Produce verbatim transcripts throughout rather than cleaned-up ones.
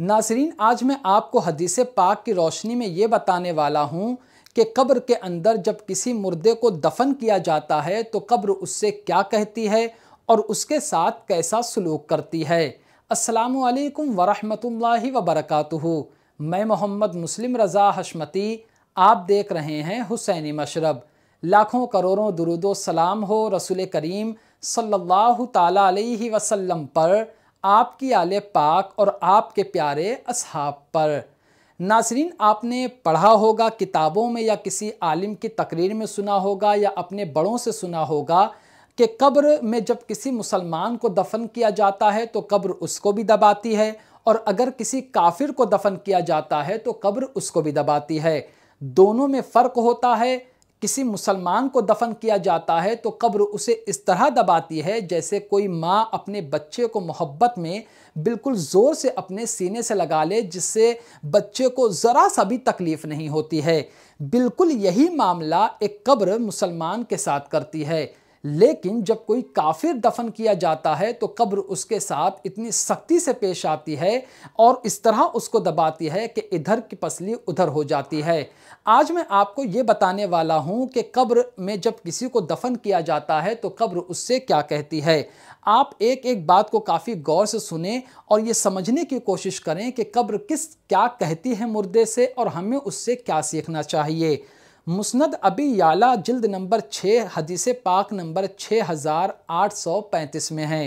नाज़रीन, आज मैं आपको हदीस पाक की रोशनी में ये बताने वाला हूँ कि कब्र के अंदर जब किसी मुर्दे को दफन किया जाता है तो कब्र उससे क्या कहती है और उसके साथ कैसा सलूक करती है। अस्सलामु अलैकुम वरहमतुल्लाहि वबरकातुहू। मैं मोहम्मद मुस्लिम रज़ा हशमती, आप देख रहे हैं हुसैनी मशरब। लाखों करोड़ों दुरूदो सलाम हो रसूल करीम सल्लल्लाहु ताला अलैहि वसल्लम पर, आपकी आले पाक और आपके प्यारे असहाब पर। नाज़रीन, आपने पढ़ा होगा किताबों में या किसी आलिम की तकरीर में सुना होगा या अपने बड़ों से सुना होगा कि कब्र में जब किसी मुसलमान को दफन किया जाता है तो कब्र उसको भी दबाती है, और अगर किसी काफिर को दफन किया जाता है तो कब्र उसको भी दबाती है। दोनों में फ़र्क होता है। किसी मुसलमान को दफन किया जाता है तो कब्र उसे इस तरह दबाती है जैसे कोई माँ अपने बच्चे को मोहब्बत में बिल्कुल ज़ोर से अपने सीने से लगा ले, जिससे बच्चे को ज़रा सा भी तकलीफ़ नहीं होती है। बिल्कुल यही मामला एक कब्र मुसलमान के साथ करती है। लेकिन जब कोई काफिर दफन किया जाता है तो कब्र उसके साथ इतनी सख्ती से पेश आती है और इस तरह उसको दबाती है कि इधर की पसली उधर हो जाती है। आज मैं आपको ये बताने वाला हूँ कि कब्र में जब किसी को दफन किया जाता है तो कब्र उससे क्या कहती है। आप एक एक बात को काफ़ी गौर से सुने और ये समझने की कोशिश करें कि कब्र किस क्या कहती है मुर्दे से और हमें उससे क्या सीखना चाहिए। मुस्नद अबी याला जिल्द नंबर छः हदीस पाक नंबर छः हज़ार आठ सौ पैंतीस में है।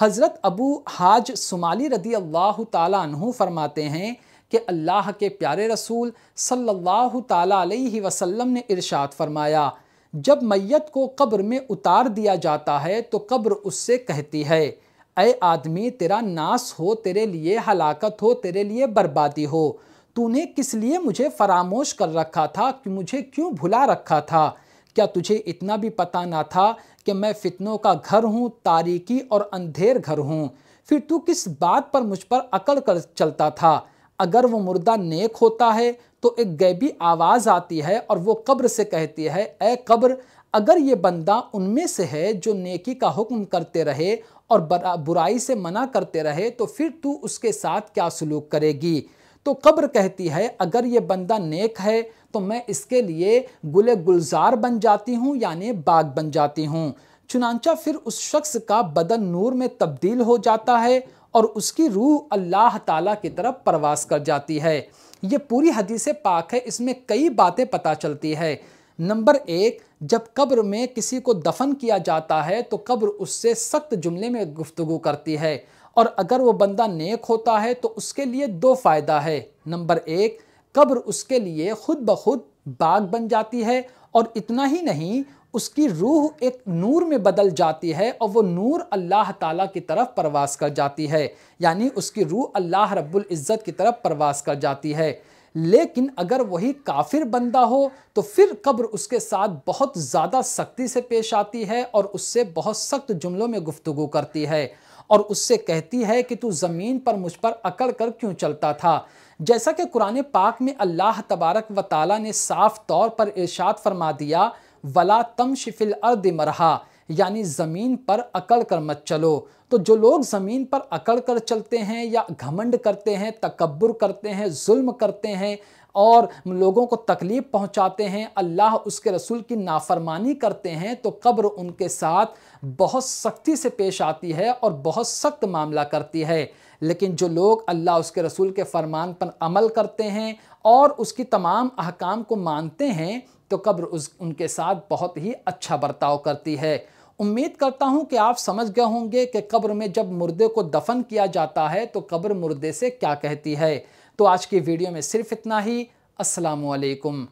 हज़रत अबू हाज सुमाली रदी अल्लाह ताला अन्हु फरमाते हैं कि अल्लाह के प्यारे रसूल सल्लल्लाहु ताला अलैहि वसल्लम ने इरशाद फरमाया, जब मैयत को कब्र में उतार दिया जाता है तो कब्र उससे कहती है, ऐ आदमी, तेरा नाश हो, तेरे लिए हलाकत हो, तेरे लिए बर्बादी हो। तूने किस लिए मुझे फरामोश कर रखा था, कि मुझे क्यों भुला रखा था? क्या तुझे इतना भी पता ना था कि मैं फितनों का घर हूँ, तारीकी और अंधेर घर हूँ? फिर तू किस बात पर मुझ पर अकड़ कर चलता था? अगर वो मुर्दा नेक होता है तो एक गैबी आवाज़ आती है और वो कब्र से कहती है, ऐ कब्र, अगर ये बंदा उनमें से है जो नेकी का हुक्म करते रहे और बुराई से मना करते रहे तो फिर तू उसके साथ क्या सलूक करेगी? तो कब्र कहती है, अगर ये बंदा नेक है तो मैं इसके लिए गुले गुलजार बन जाती हूँ, यानी बाग बन जाती हूँ। चुनांचा फिर उस शख्स का बदन नूर में तब्दील हो जाता है और उसकी रूह अल्लाह ताला की तरफ परवास कर जाती है। ये पूरी हदीस पाक है, इसमें कई बातें पता चलती है। नंबर एक, जब कब्र में किसी को दफन किया जाता है तो कब्र उससे सख्त जुमले में गुफ्तगू करती है, और अगर वो बंदा नेक होता है तो उसके लिए दो फ़ायदा है। नंबर एक, कब्र उसके लिए खुद ब खुद बाग बन जाती है, और इतना ही नहीं, उसकी रूह एक नूर में बदल जाती है और वो नूर अल्लाह ताला की तरफ परवास कर जाती है, यानी उसकी रूह अल्लाह रब्बुल इज़्ज़त की तरफ परवास कर जाती है। लेकिन अगर वही काफिर बंदा हो तो फिर कब्र उसके साथ बहुत ज़्यादा सख्ती से पेश आती है और उससे बहुत सख्त जुमलों में गुफ्तगू करती है और उससे कहती है कि तू ज़मीन पर मुझ पर अकड़ कर क्यों चलता था। जैसा कि कुरान पाक में अल्लाह तबारक व ताला ने साफ तौर पर इरशाद फरमा दिया, वला तमशि फिल अर्दि मरहा, यानी ज़मीन पर अकड़ कर मत चलो। तो जो लोग ज़मीन पर अकड़ कर चलते हैं या घमंड करते हैं, तकब्बुर करते हैं, जुल्म करते हैं और लोगों को तकलीफ़ पहुंचाते हैं, अल्लाह उसके रसूल की नाफरमानी करते हैं, तो कब्र उनके साथ बहुत सख्ती से पेश आती है और बहुत सख्त मामला करती है। लेकिन जो लोग अल्लाह उसके रसूल के फरमान पर अमल करते हैं और उसकी तमाम अहकाम को मानते हैं तो कब्र उस उनके साथ बहुत ही अच्छा बर्ताव करती है। उम्मीद करता हूं कि आप समझ गए होंगे कि कब्र में जब मुर्दे को दफन किया जाता है तो कब्र मुर्दे से क्या कहती है। तो आज की वीडियो में सिर्फ इतना ही। अस्सलामु अलैकुम।